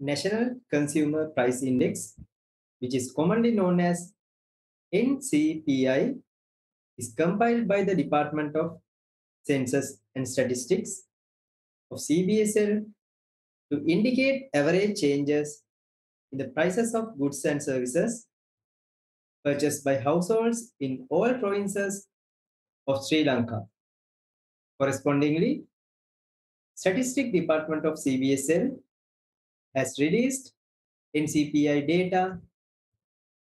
National Consumer Price Index, which is commonly known as NCPI, is compiled by the Department of Census and Statistics of CBSL to indicate average changes in the prices of goods and services purchased by households in all provinces of Sri Lanka. Correspondingly, Statistics Department of CBSL has released NCPI data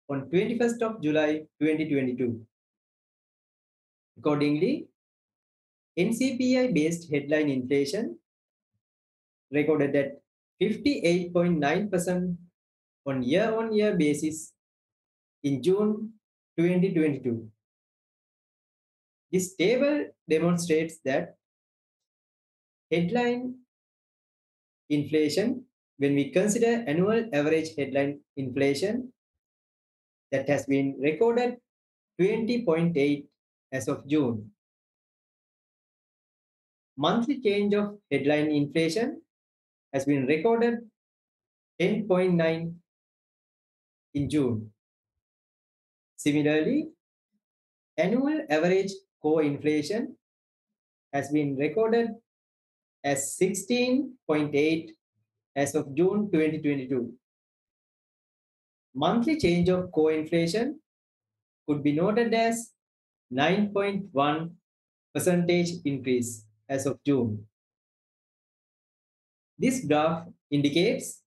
on 21st of July 2022. Accordingly, NCPI-based headline inflation recorded at 58.9% on year-on-year basis in June 2022. This table demonstrates that headline inflation, when we consider annual average headline inflation, that has been recorded 20.8% as of June. Monthly change of headline inflation has been recorded 10.9% in June. Similarly, annual average core inflation has been recorded as 16.8% as of June 2022. Monthly change of core inflation could be noted as 9.1% increase as of June. This graph indicates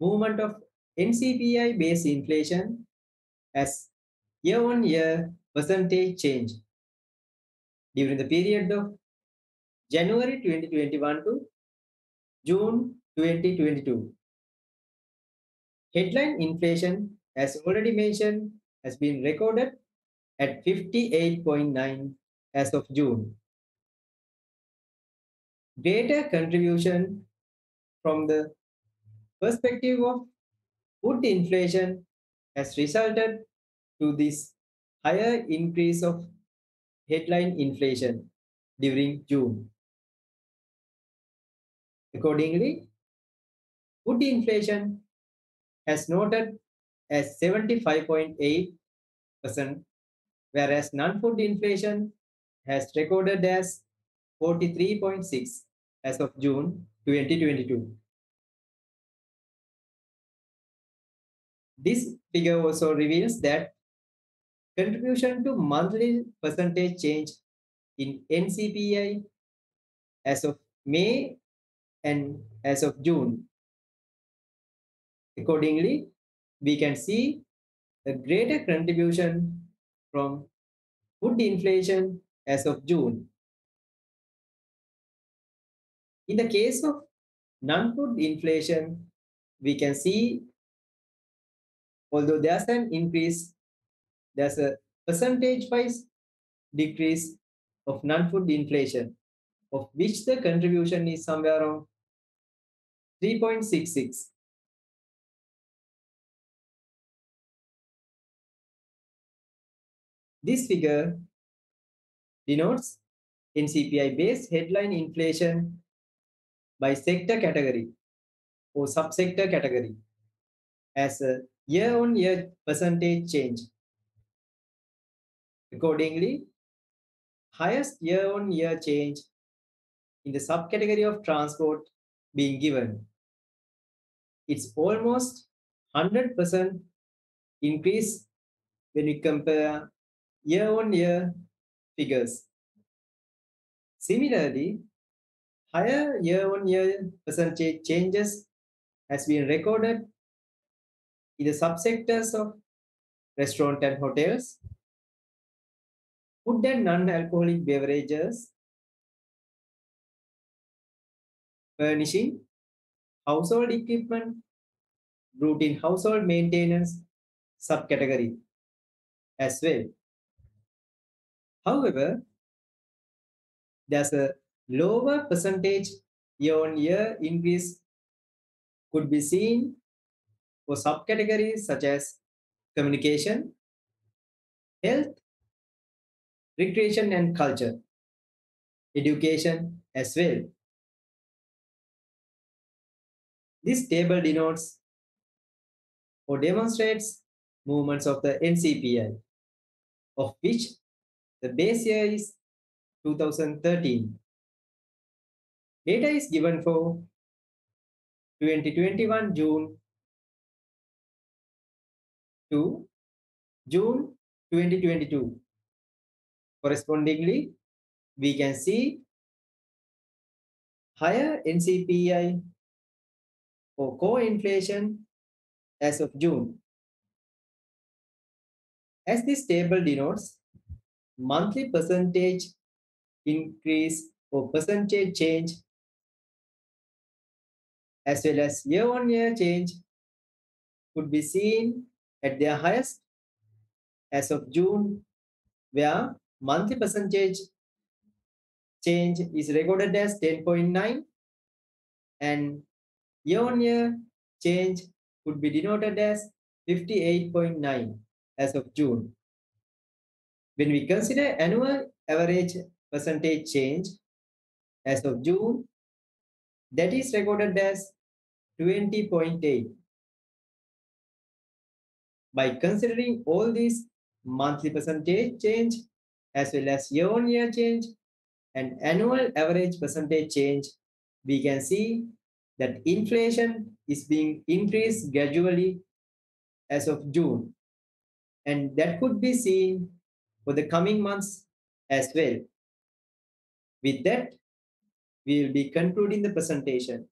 movement of NCPI based inflation as year-on-year percentage change during the period of January 2021 to June 2022. Headline inflation, as already mentioned, has been recorded at 58.9% as of June. Greater contribution from the perspective of food inflation has resulted to this higher increase of headline inflation during June. Accordingly, food inflation has noted as 75.8%, whereas non-food inflation has recorded as 43.6% as of June 2022. This figure also reveals that contribution to monthly percentage change in NCPI as of May and as of June. Accordingly, we can see a greater contribution from food inflation as of June. In the case of non-food inflation, we can see, although there's an increase, there's a percentage-wise decrease of non-food inflation, of which the contribution is somewhere around 3.66%. This figure denotes NCPI-based headline inflation by sector category or subsector category as a year-on-year percentage change. Accordingly, highest year-on-year change in the subcategory of transport being given. It's almost 100% increase when we compare year-on-year figures. Similarly, higher year-on-year percentage changes has been recorded in the subsectors of restaurant and hotels, food and non-alcoholic beverages, furnishing, household equipment, routine household maintenance subcategory as well. However, there's a lower percentage year-on-year increase could be seen for subcategories such as communication, health, recreation and culture, education as well. This table denotes or demonstrates movements of the NCPI, of which the base year is 2013. Data is given for 2021 June to June 2022. Correspondingly, we can see higher NCPI or core inflation as of June. As this table denotes, monthly percentage increase or percentage change as well as year-on-year change could be seen at their highest as of June, where monthly percentage change is recorded as 10.9 and year-on-year change could be denoted as 58.9 as of June. When we consider annual average percentage change as of June, that is recorded as 20.8. By considering all these monthly percentage change as well as year-on-year change and annual average percentage change, we can see that inflation is being increased gradually as of June, and that could be seen for the coming months as well. With that, we will be concluding the presentation.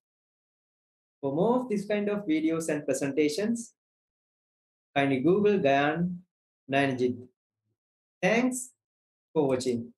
For more of this kind of videos and presentations, kindly Google Gayan Nayanajith. Thanks for watching.